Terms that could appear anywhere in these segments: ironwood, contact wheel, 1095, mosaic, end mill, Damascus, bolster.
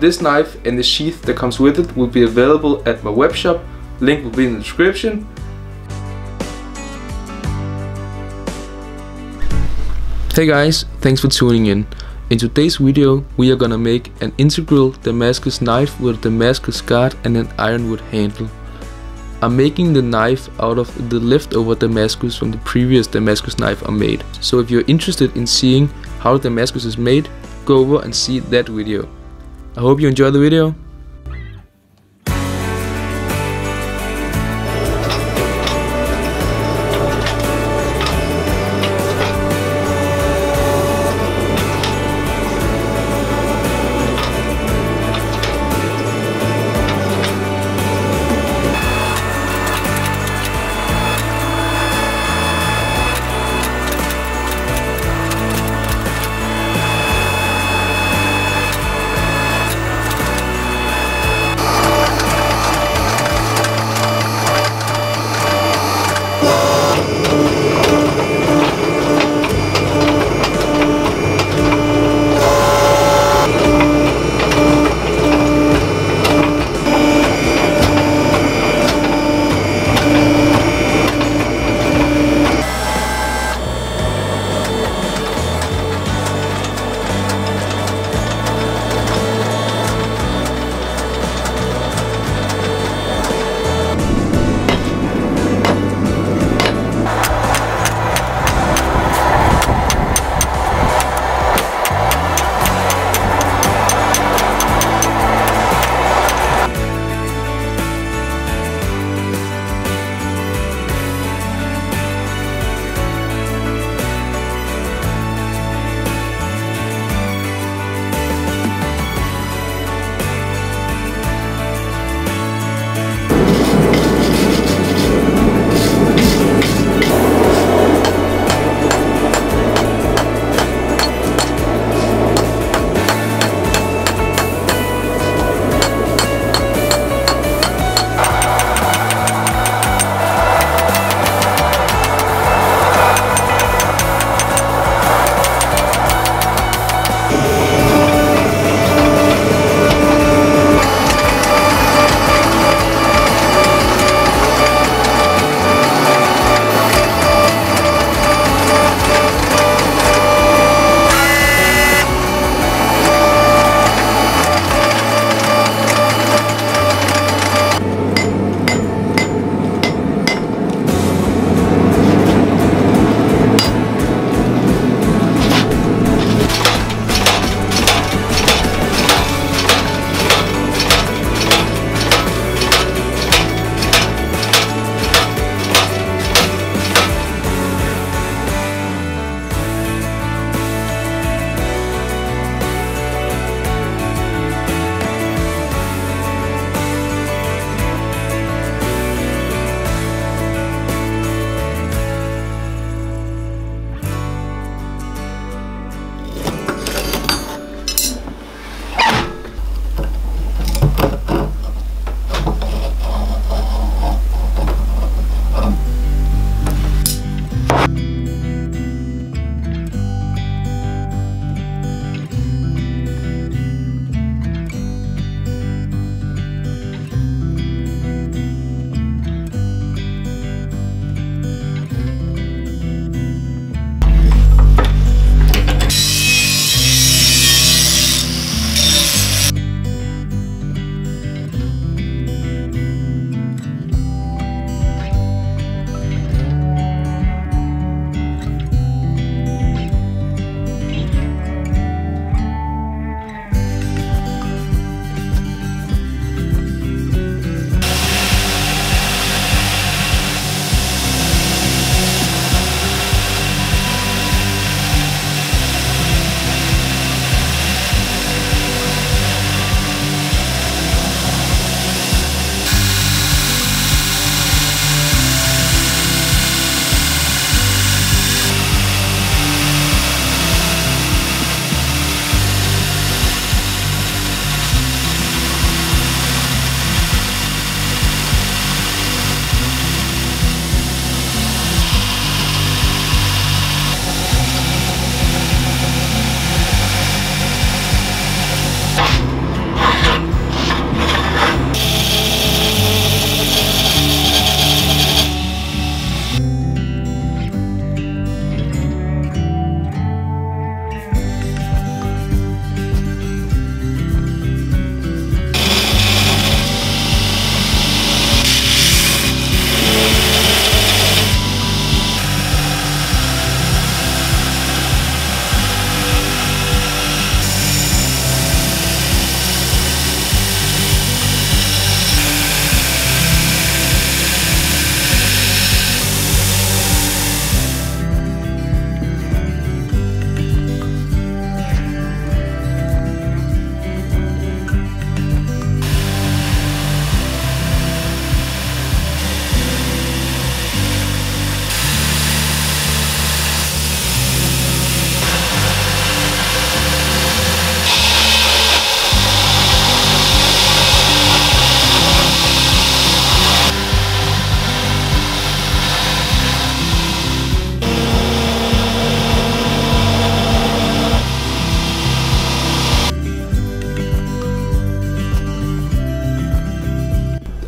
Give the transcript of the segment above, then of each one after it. This knife and the sheath that comes with it will be available at my webshop. Link will be in the description. Hey guys, thanks for tuning in. In today's video we are gonna make an integral Damascus knife with a Damascus guard and an ironwood handle. I'm making the knife out of the leftover Damascus from the previous Damascus knife I made. So if you're interested in seeing how Damascus is made, go over and see that video. I hope you enjoy the video.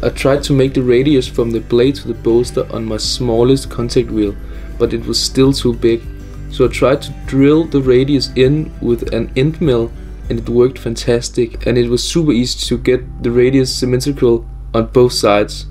I tried to make the radius from the blade to the bolster on my smallest contact wheel, but it was still too big. So I tried to drill the radius in with an end mill, and it worked fantastic, and it was super easy to get the radius symmetrical on both sides.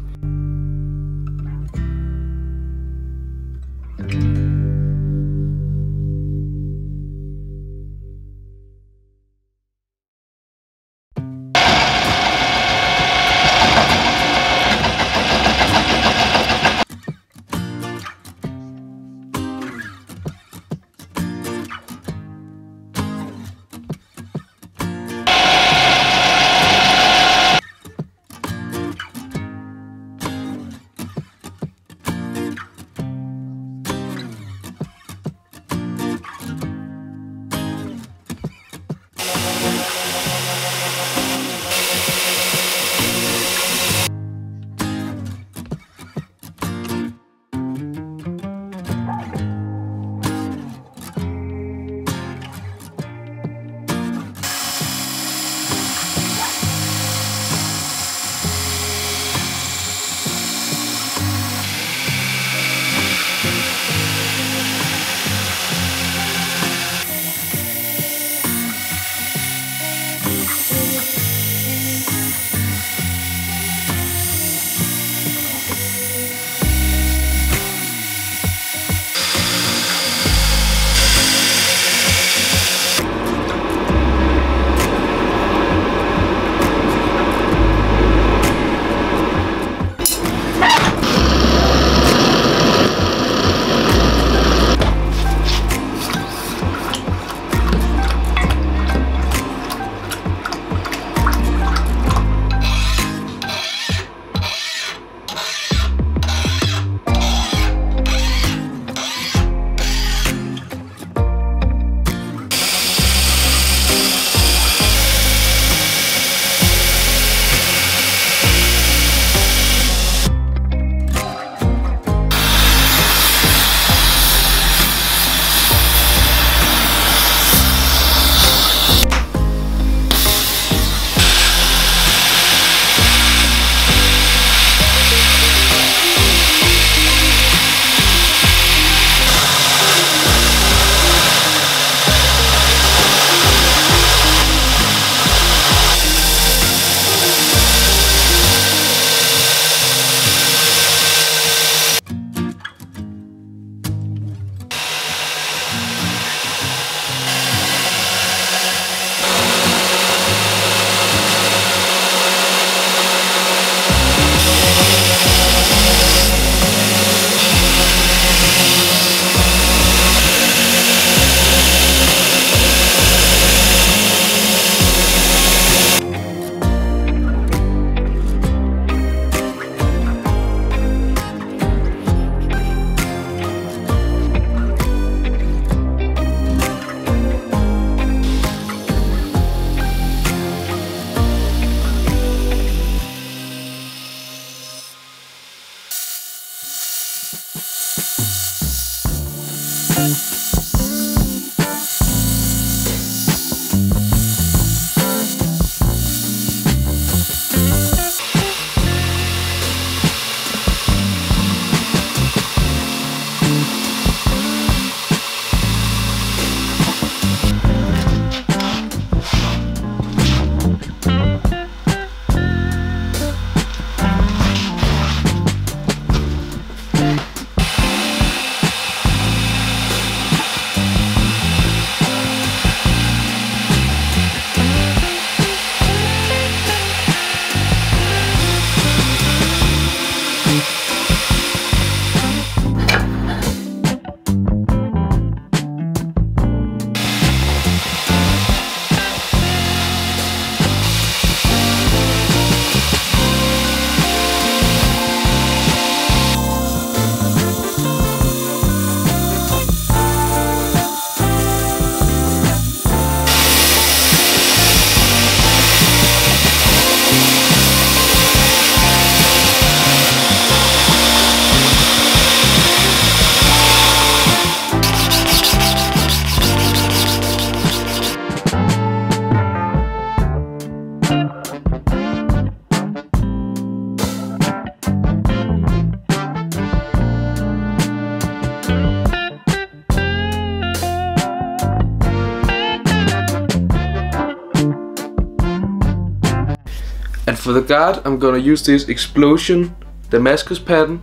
for the guard, I'm gonna use this explosion Damascus pattern,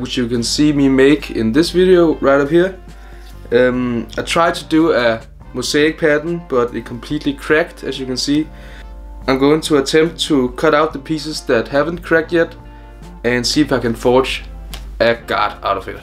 which you can see me make in this video right up here. I tried to do a mosaic pattern, but it completely cracked, as you can see. I'm going to attempt to cut out the pieces that haven't cracked yet and see if I can forge a guard out of it.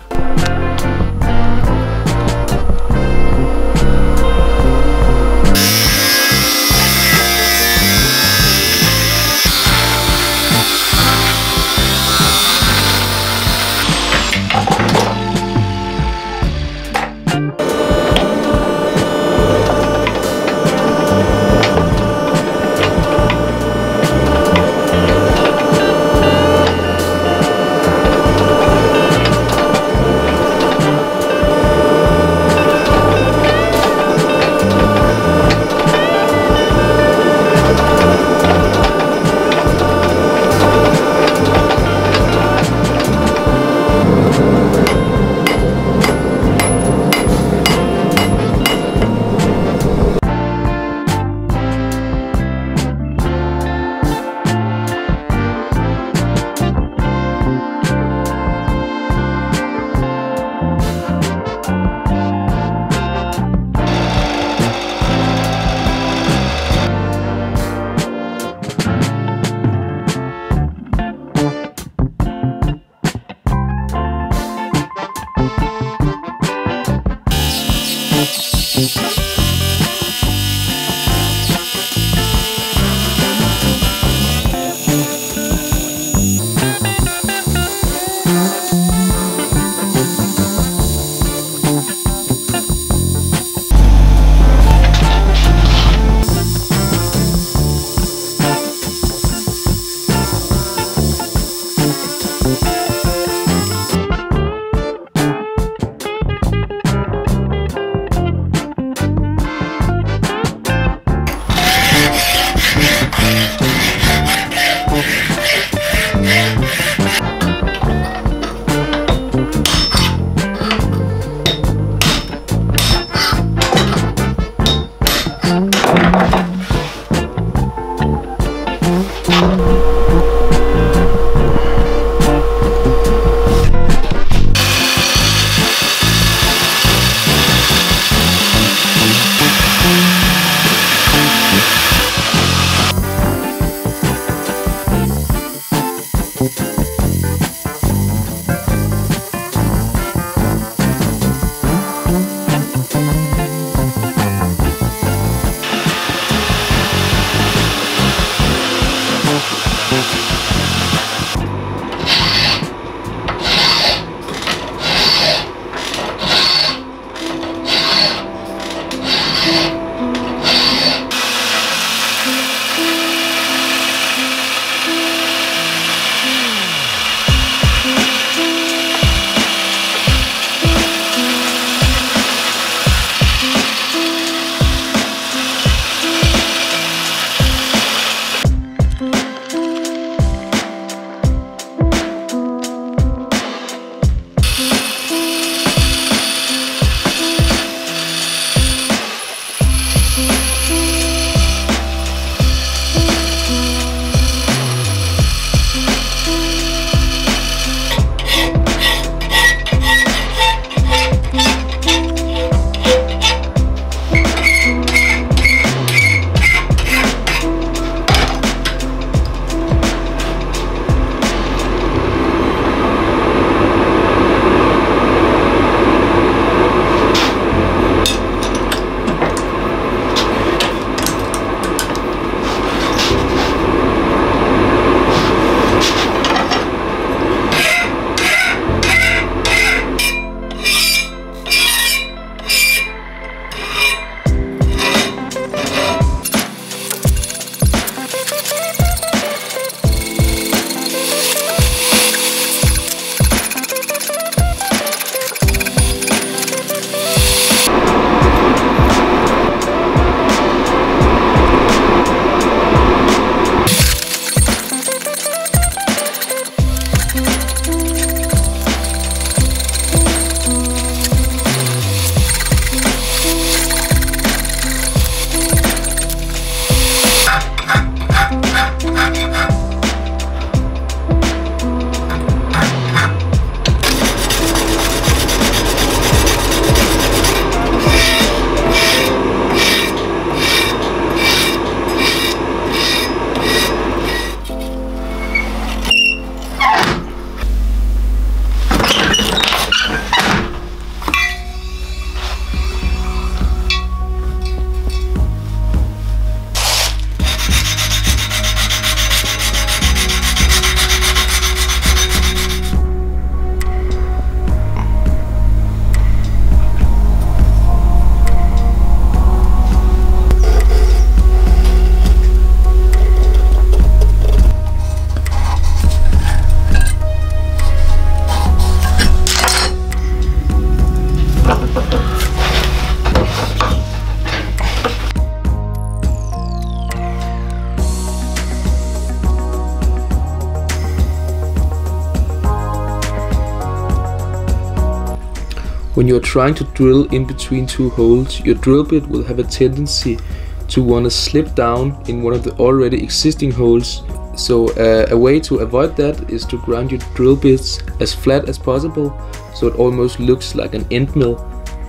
When you're trying to drill in between two holes, your drill bit will have a tendency to want to slip down in one of the already existing holes. So a way to avoid that is to ground your drill bits as flat as possible, so it almost looks like an end mill.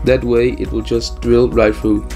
That way it will just drill right through.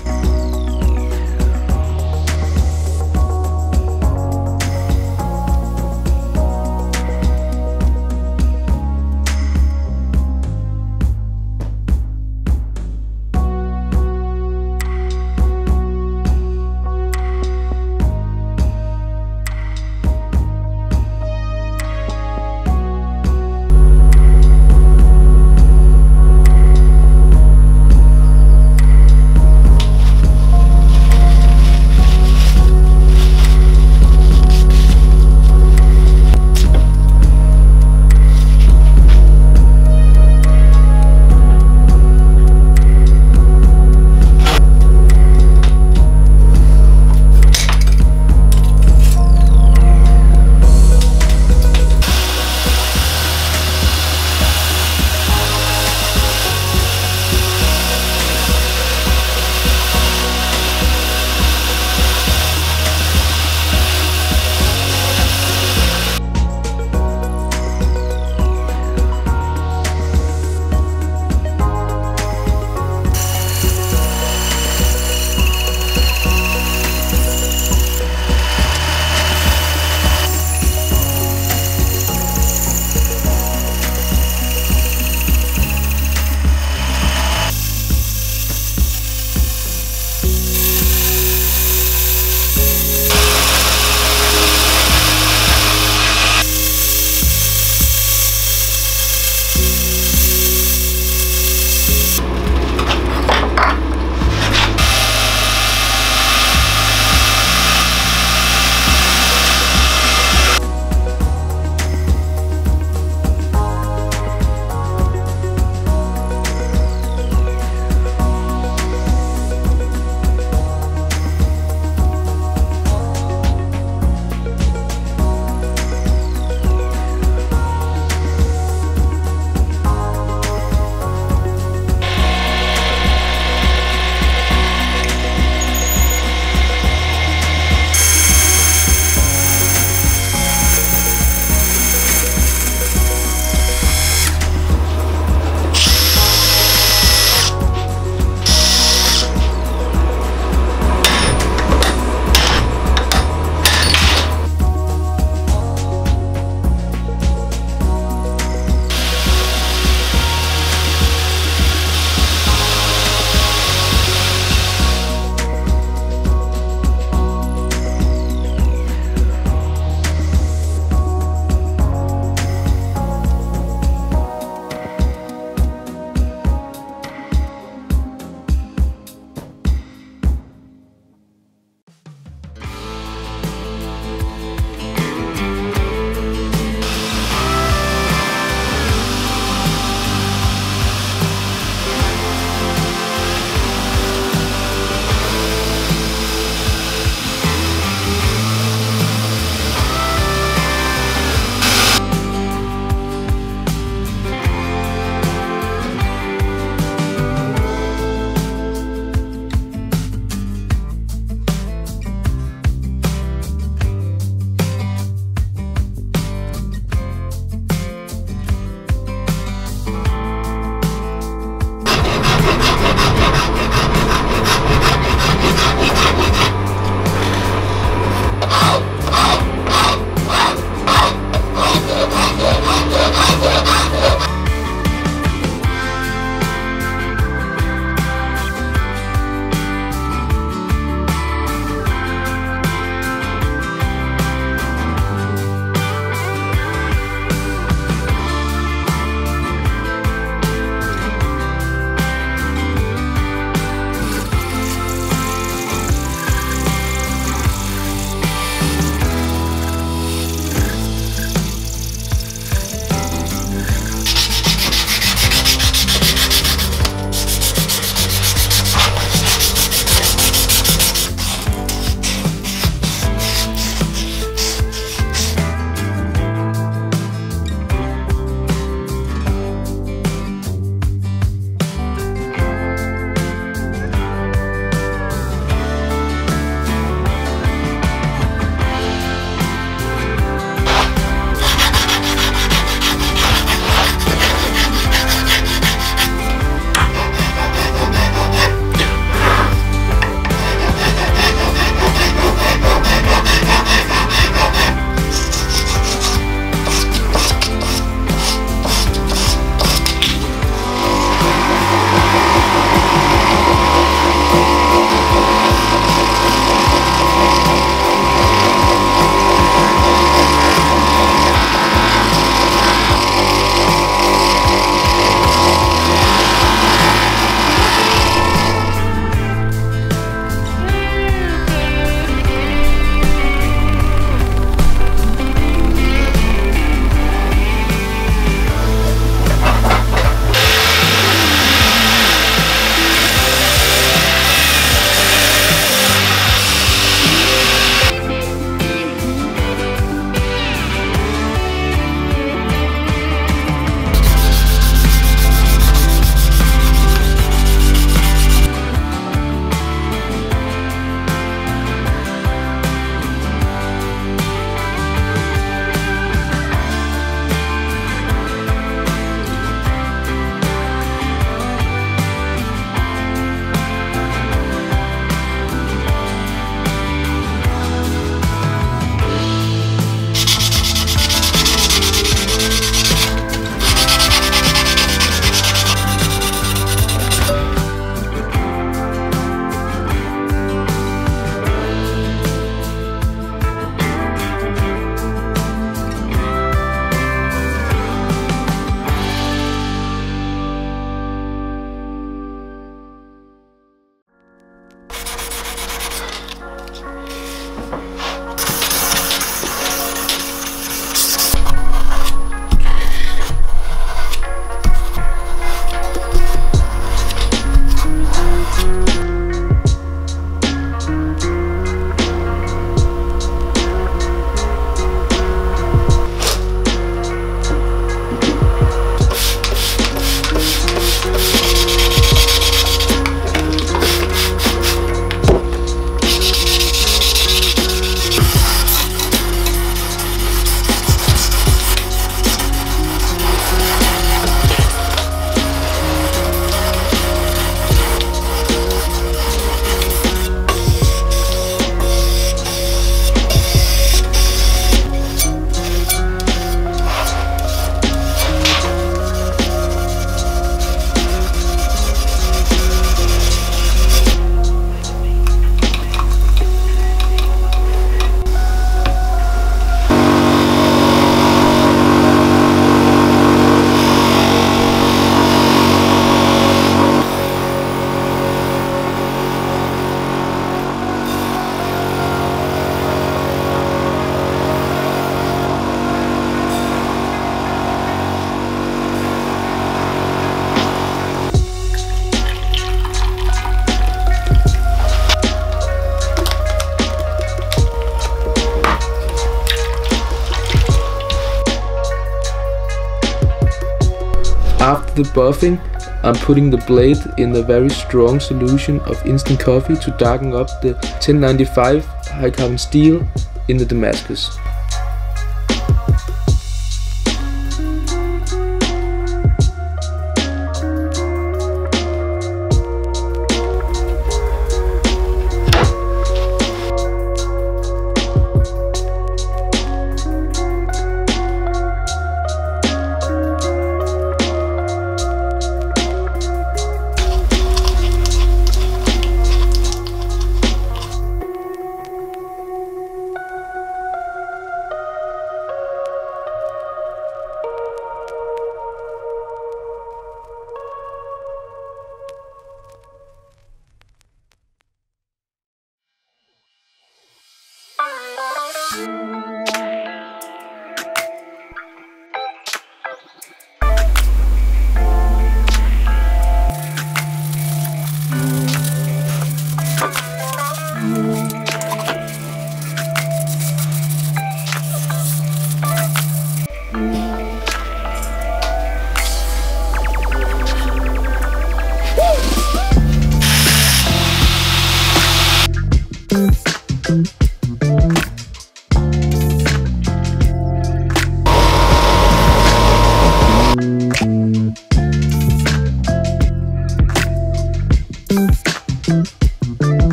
After the buffing, I'm putting the blade in a very strong solution of instant coffee to darken up the 1095 high carbon steel in the Damascus.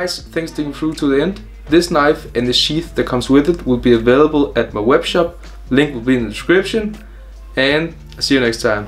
Guys, thanks for sticking through to the end. This knife and the sheath that comes with it will be available at my webshop. Link will be in the description, and I'll see you next time.